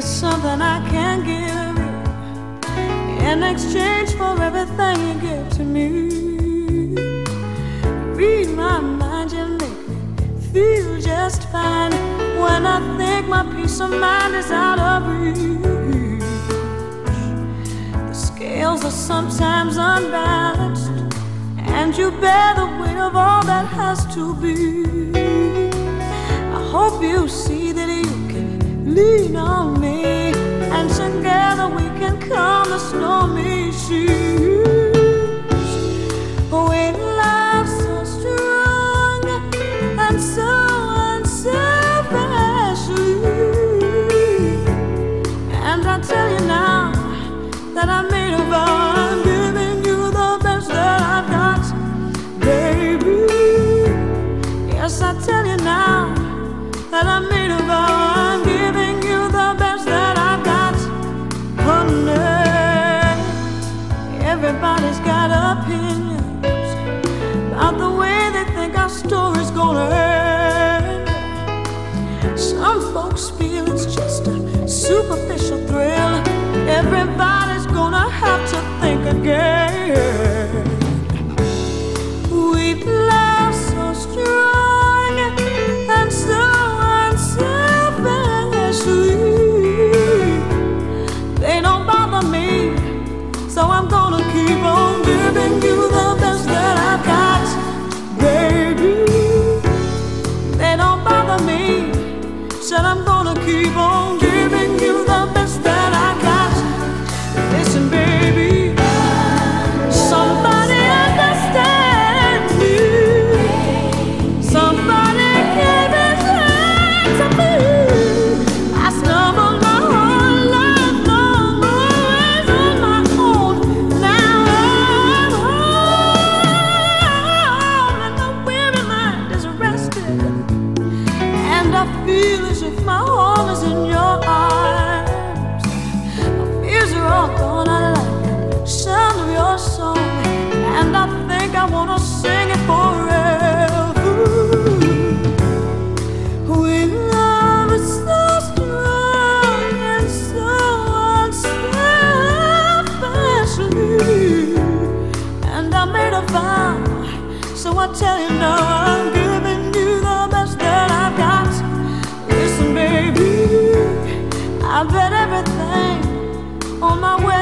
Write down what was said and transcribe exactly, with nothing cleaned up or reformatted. there's something I can give you in exchange for everything you give to me. Read my mind, you make me feel just fine when I think my peace of mind is out of reach. The scales are sometimes unbalanced, and you bear the weight of all that has to be. I hope you see that you can lean on me, and together we can calm the stormy seas. When love's so strong and so unselfishly, and I tell you now that I made a vow, I'm giving you the best that I've got, baby. Yes, I tell you now that I made a vow, I'm giving you the best that I've got, honey. Everybody's got opinions about the way they think our story's gonna end. Some folks feel it's just a superficial thrill. Everybody's gonna have to think again. We've love so strong and so they don't bother me, so I'm gonna keep on giving you the best that I've got, baby. They don't bother me, so I'm gonna keep on giving you the best that I've got. Listen, baby, somebody understand me. Somebody give a chance to me. I tell you now, I'm giving you the best that I've got. Listen, baby, I bet everything on my way.